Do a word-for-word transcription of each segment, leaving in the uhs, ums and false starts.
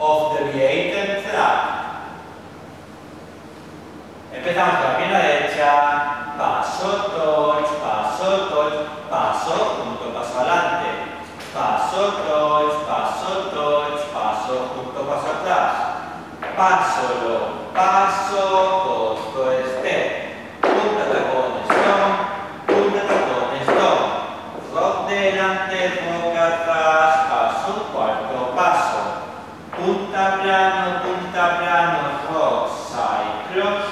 Off The Beaten Track. Empezamos con la pierna derecha, paso, touch, paso, touch, paso, junto, paso adelante, paso, touch, paso, touch, paso, junto, paso atrás, paso, lo, paso, costo, este, punta, tacones, tom, punta, tacones, tom, rock delante, rock atrás, paso, cuarto, paso, punta plano, punta plano, rock, side, cross,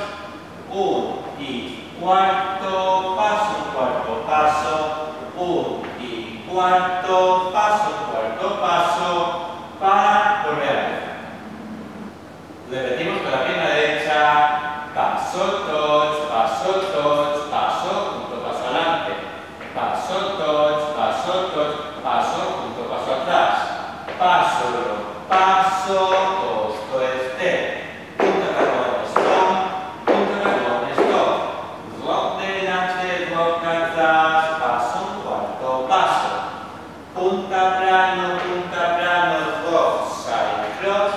un y cuarto, paso, cuarto, paso, un y cuarto, paso, cuarto, paso, para volver a empezar. Repetimos con la pierna derecha, paso, touch, paso, touch, paso, junto, paso adelante, paso, touch, paso, touch, paso, junto, paso atrás, paso, paso, costo, este, punta, tacones, stop, punta, tacones, stop, rock delante, rock atrás, paso, cuarto, paso, punta, plano, punta, plano, rock, side, cross,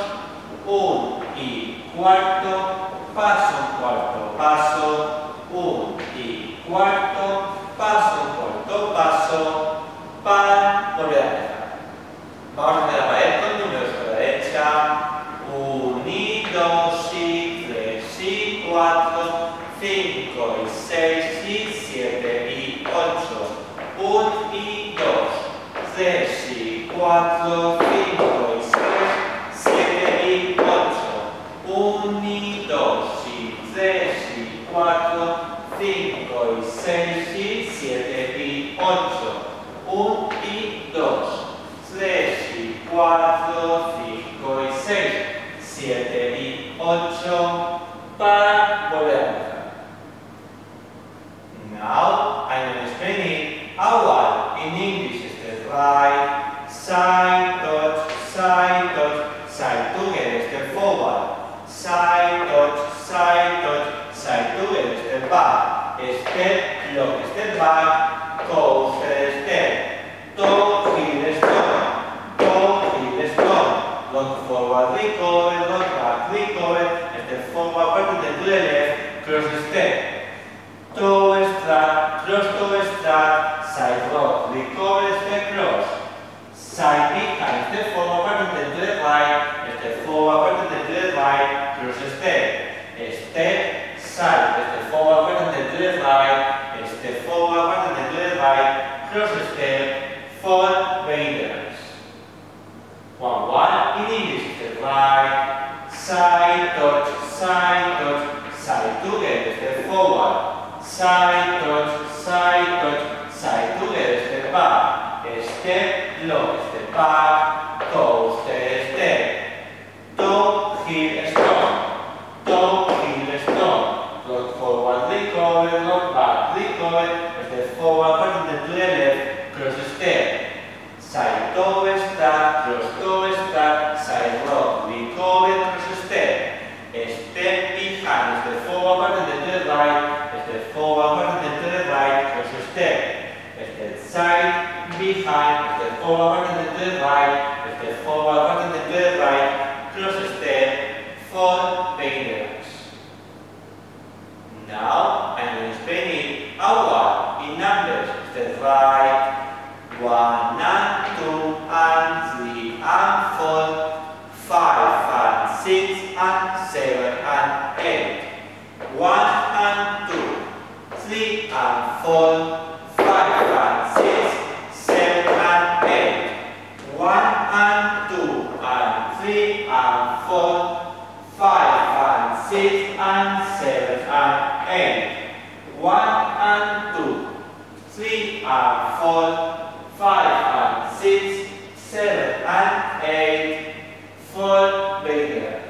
un y cuarto, paso, cuarto, paso, un y cuarto, paso, cuarto, paso, para volver a empezar. Vamos a hacer la pared con números a la derecha, uno y dos y tres y cuatro, cinco y seis y siete y ocho, uno y dos, tres y cuatro, cinco y seis, siete y ocho. uno y dos y tres y cuatro, cinco y seis y siete y ocho, uno y dos, tres y cuatro, cinco y seis, siete y ocho, para volver a empezar. Now I'm explaining how well in English is the right side, touch, side, touch, side together is the forward. Side, touch, side, touch, side together, step back, step, long, step back, coast, step, toe, heel, stone, toe, heel, stone, long forward, recover, long back, recover, step forward, perpendicular to the left, cross, step, toe, strap, cross, toe, strap, side, rock, recover, step, cross, side, behind, step forward, perpendicular to the right, step forward, perpendicular to the right, step, step, side, step forward, perpendicular to the right, step forward, perpendicular to the right, cross step, for maintenance. One, one, in English, step right, side, touch, side, touch, side together, step forward, side, touch, side, touch, side together, step back, step, long, step back, toe, step, step, toe, heel, strong. Toe, heel, stop, rock forward, recover, rock back, recover, step forward, perpendicular to the left, cross step, side toe, start, cross toe, start, side rock, recover, cross step, step behind, step forward, perpendicular to the right, step forward, perpendicular to the right, cross step, step side, behind, step forward, perpendicular to the right, step forward, perpendicular to the right, cross step, for beginners. Now I'm explaining our in numbers the right one and two and three and four, five and six and seven and eight, one and two, three and four, five and six, seven and eight, one and two and three and four, five and six and seven and eight, one and two, three and four, five and six, seven and eight, four bigger.